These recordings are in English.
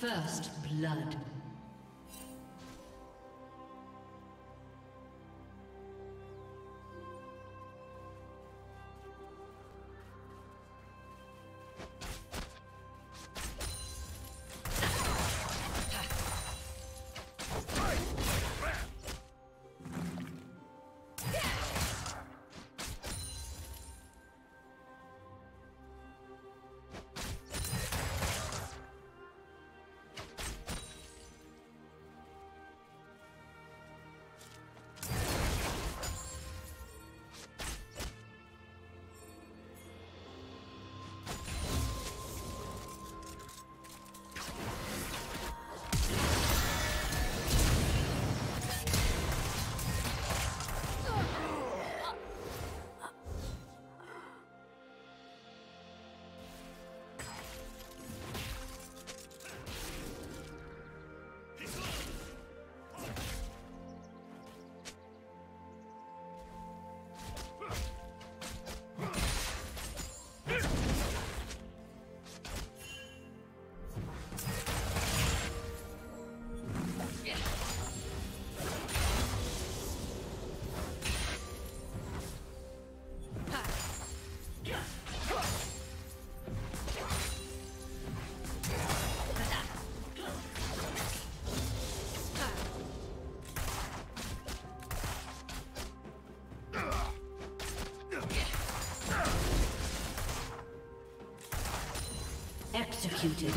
First blood. Executed.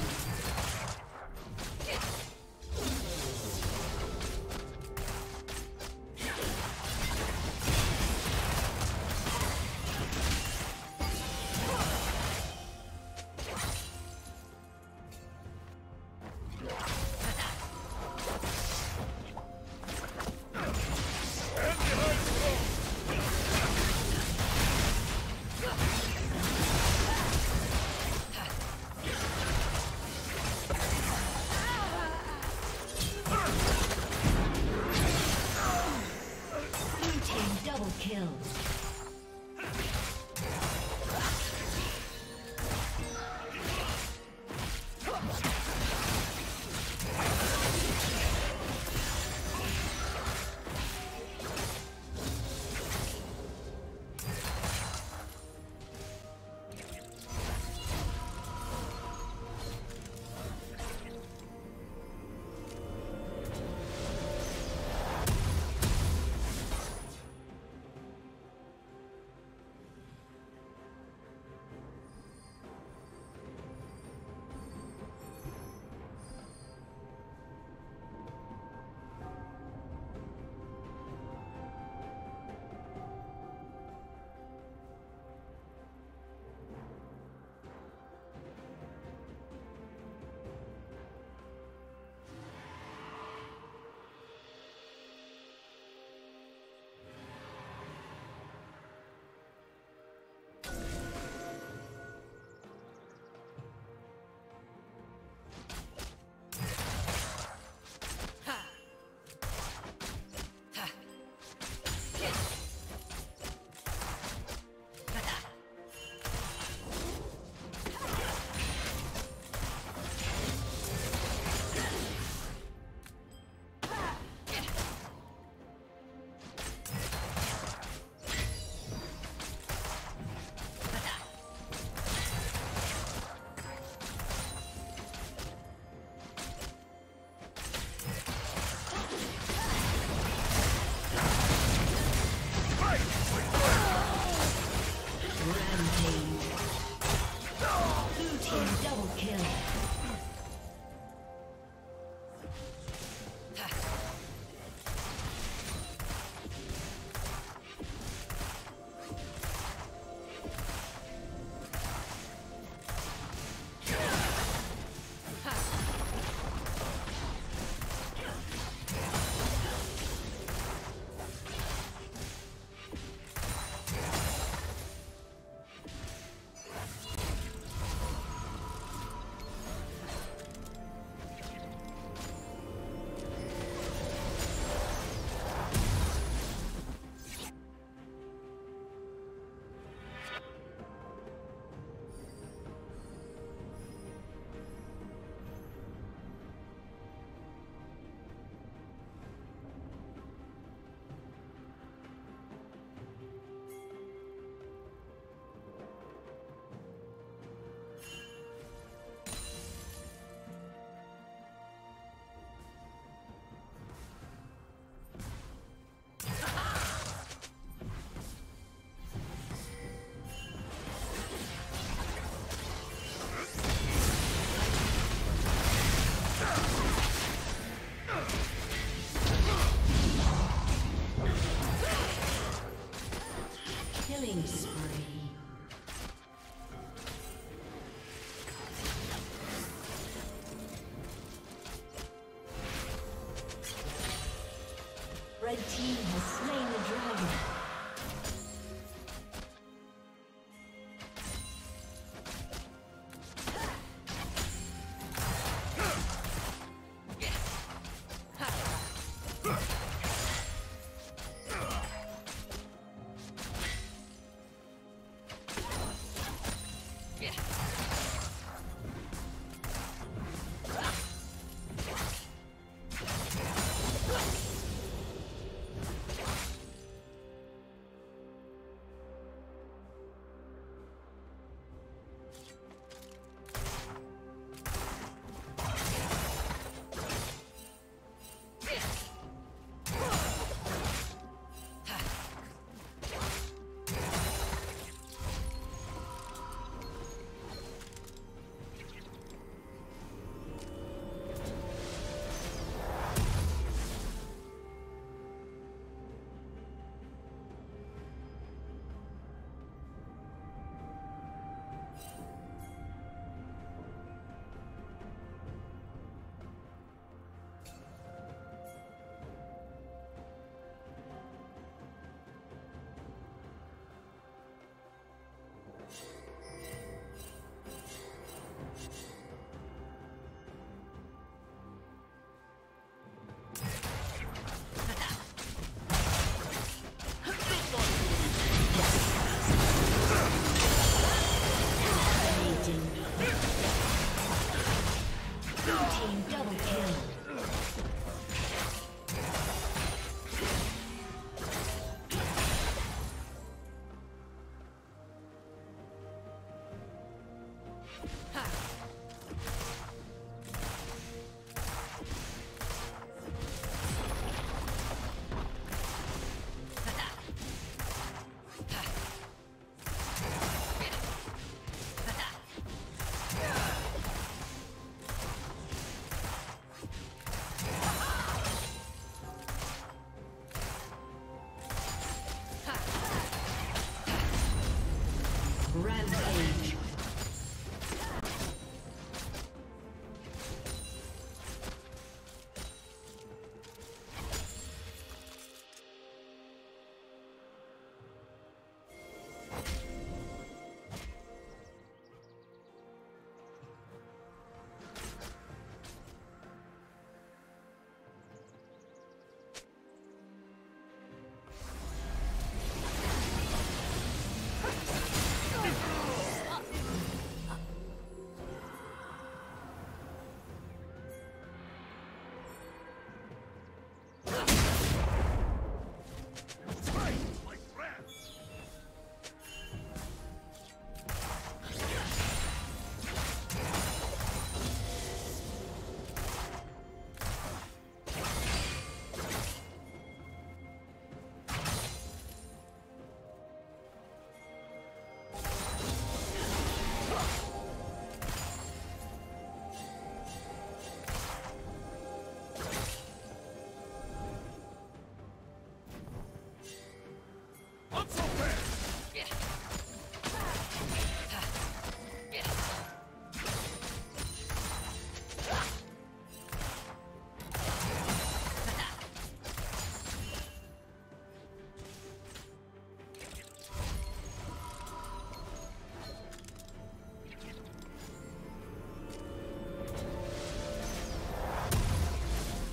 team double kill.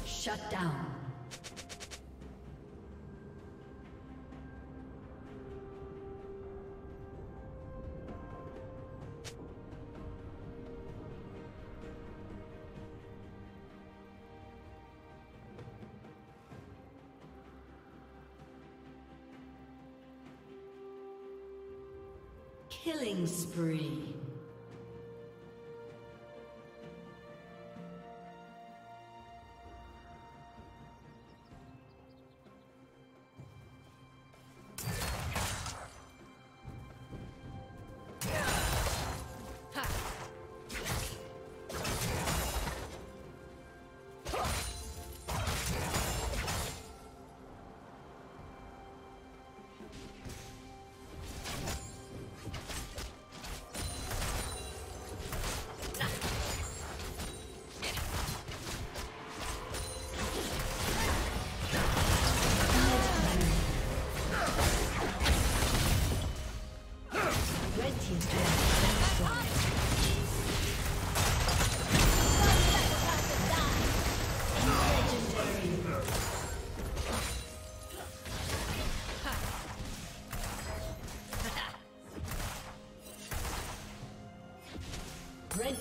Shut down. Killing spree. Red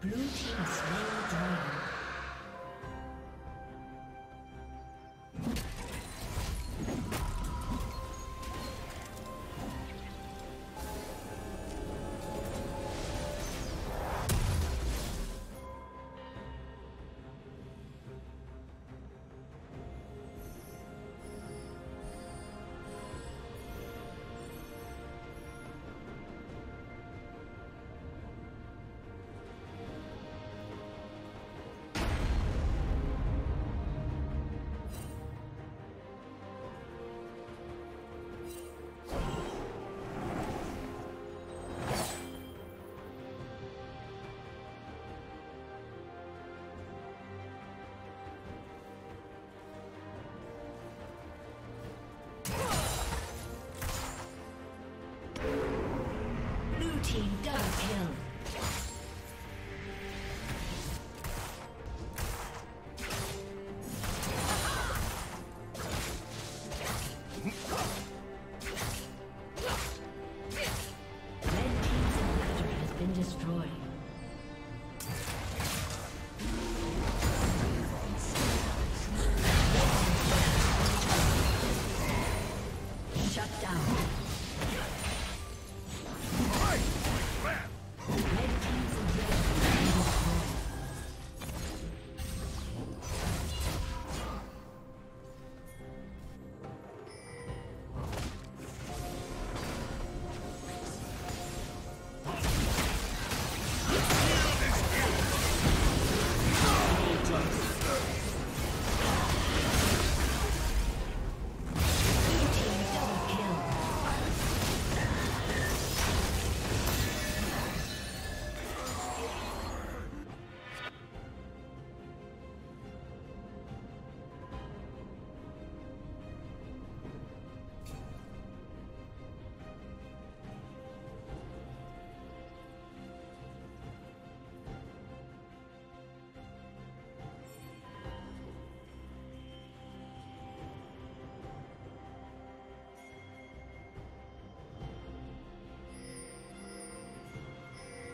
Blue team is really dying. Shut down.